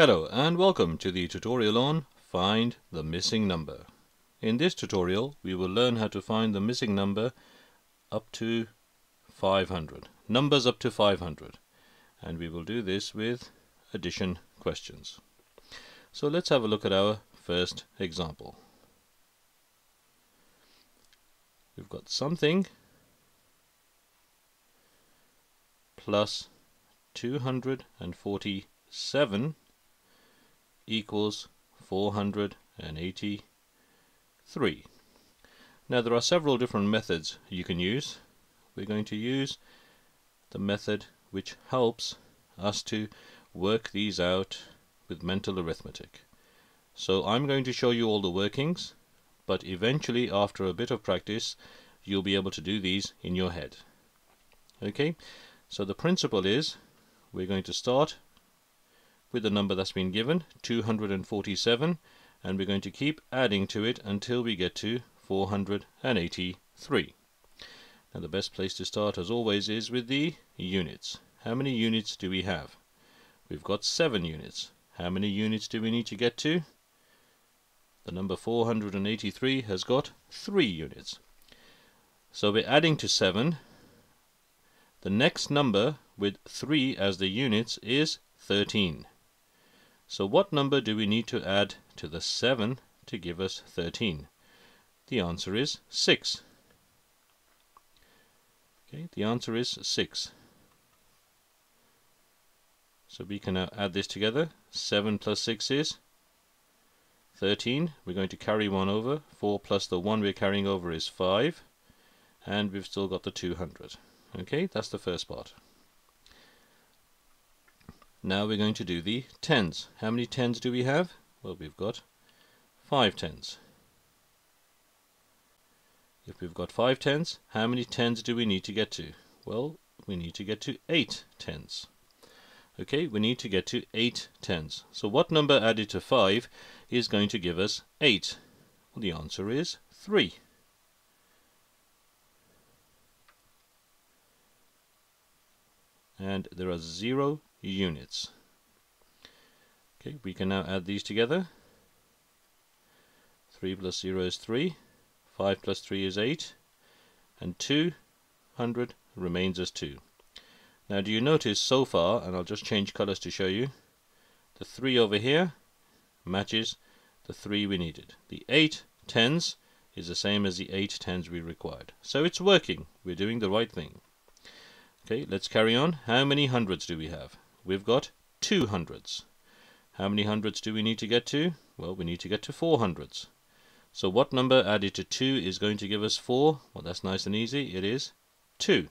Hello and welcome to the tutorial on Find the Missing Number. In this tutorial we will learn how to find the missing number up to 500. Numbers up to 500. And we will do this with addition questions. So let's have a look at our first example. We've got something plus 247 equals 483. Now there are several different methods you can use. We're going to use the method which helps us to work these out with mental arithmetic. So I'm going to show you all the workings, but eventually after a bit of practice you'll be able to do these in your head. Okay, so the principle is we're going to start with the number that's been given, 247, and we're going to keep adding to it until we get to 483. Now the best place to start, as always, is with the units. How many units do we have? We've got 7 units. How many units do we need to get to? The number 483 has got 3 units. So we're adding to 7. The next number with 3 as the units is 13. So what number do we need to add to the 7 to give us 13? The answer is 6. Okay, the answer is 6. So we can now add this together. 7 plus 6 is 13. We're going to carry 1 over. 4 plus the 1 we're carrying over is 5. And we've still got the 200. Okay, that's the first part. Now we're going to do the tens. How many tens do we have? Well, we've got 5 tens. If we've got 5 tens, how many tens do we need to get to? Well, we need to get to 8 tens. Okay, we need to get to 8 tens. So what number added to 5 is going to give us 8? Well, the answer is 3. And there are 0 units. Okay, we can now add these together. 3 plus 0 is 3, 5 plus 3 is 8, and 200 remains as 2. Now do you notice so far, and I'll just change colours to show you, the 3 over here matches the 3 we needed. The 8 tens is the same as the 8 tens we required. So it's working, we're doing the right thing. Okay, let's carry on. How many hundreds do we have? We've got 2 hundreds. How many hundreds do we need to get to? Well, we need to get to 4 hundreds. So what number added to 2 is going to give us 4? Well, that's nice and easy. It is 2.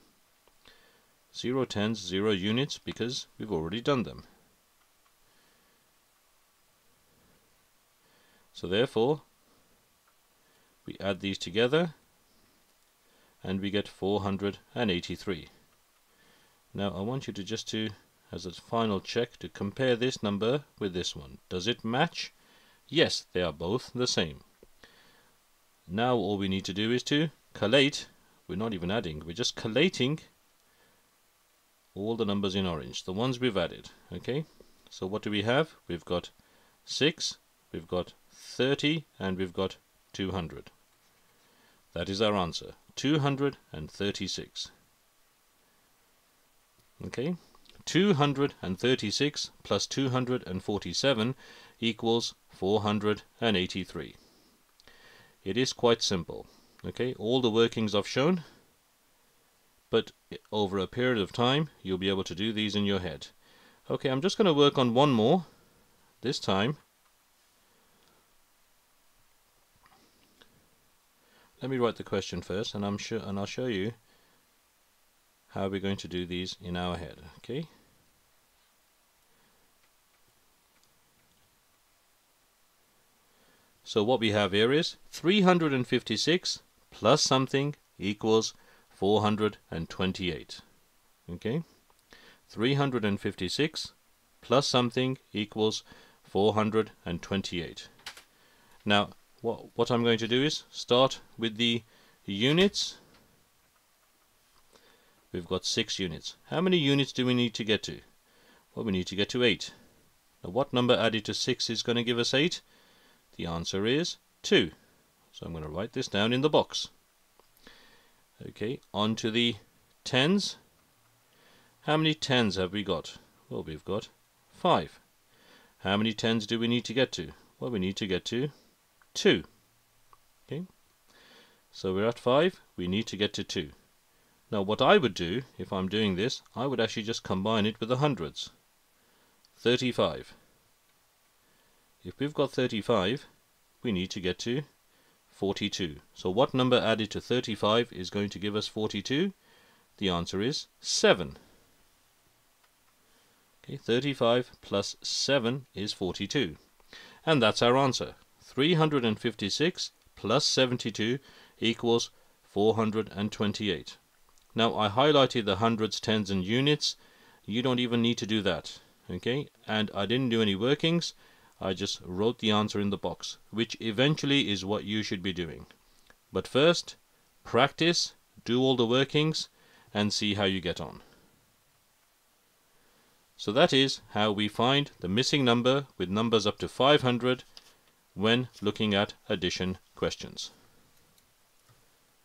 0 tens, 0 units, because we've already done them. So therefore, we add these together and we get 483. Now I want you to just to, as a final check, to compare this number with this one. Does it match? Yes, they are both the same. Now all we need to do is to collate. We're not even adding, we're just collating all the numbers in orange, the ones we've added. Okay, so what do we have? We've got 6, we've got 30, and we've got 200. That is our answer, 236. Okay, 236 plus 247 equals 483. It is quite simple. Okay, all the workings I've shown, but over a period of time you'll be able to do these in your head. Okay, I'm just going to work on one more this time. Let me write the question first, and I'll show you how we're going to do these in our head. Okay, so what we have here is 356 plus something equals 428. Okay, 356 plus something equals 428. Now what I'm going to do is start with the units. We've got 6 units. How many units do we need to get to? Well, we need to get to 8. Now what number added to 6 is going to give us 8? The answer is 2. So I'm going to write this down in the box. Okay, on to the tens. How many tens have we got? Well, we've got 5. How many tens do we need to get to? Well, we need to get to 2. Okay, so we're at 5. We need to get to 2. Now what I would do, if I'm doing this, I would actually just combine it with the hundreds. 35. If we've got 35, we need to get to 42. So what number added to 35 is going to give us 42? The answer is 7. Okay, 35 plus 7 is 42. And that's our answer. 356 plus 72 equals 428. Now I highlighted the hundreds, tens and units. You don't even need to do that. Okay, and I didn't do any workings. I just wrote the answer in the box, which eventually is what you should be doing. But first, practice, do all the workings, and see how you get on. So that is how we find the missing number with numbers up to 500 when looking at addition questions.